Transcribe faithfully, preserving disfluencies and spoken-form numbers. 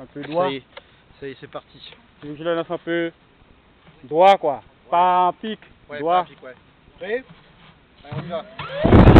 un peu droit. Ça y est, c'est parti. Tu veux que je le lance un peu droit, quoi. Ouais. Pas un pic, ouais, droit. Pas un pic, ouais. Prêt ? Allez, on y va.